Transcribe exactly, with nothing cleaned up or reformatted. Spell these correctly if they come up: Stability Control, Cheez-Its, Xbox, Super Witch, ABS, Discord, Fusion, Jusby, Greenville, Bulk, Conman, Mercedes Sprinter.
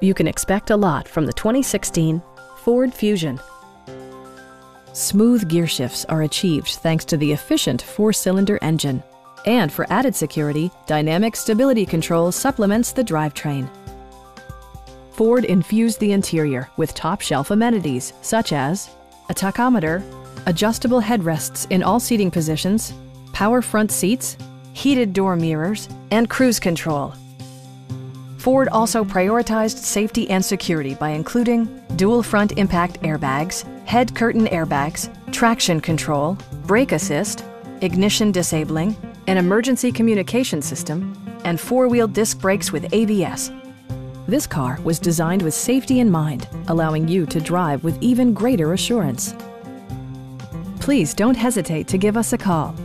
You can expect a lot from the twenty sixteen Ford Fusion. Smooth gear shifts are achieved thanks to the efficient four-cylinder engine. And for added security, dynamic stability control supplements the drivetrain. Ford infused the interior with top-shelf amenities such as a tachometer, adjustable headrests in all seating positions, power front seats, heated door mirrors, and cruise control. Ford also prioritized safety and security by including dual front impact airbags, head curtain airbags, traction control, brake assist, ignition disabling, an emergency communication system, and four-wheel disc brakes with A B S. This car was designed with safety in mind, allowing you to drive with even greater assurance. Please don't hesitate to give us a call.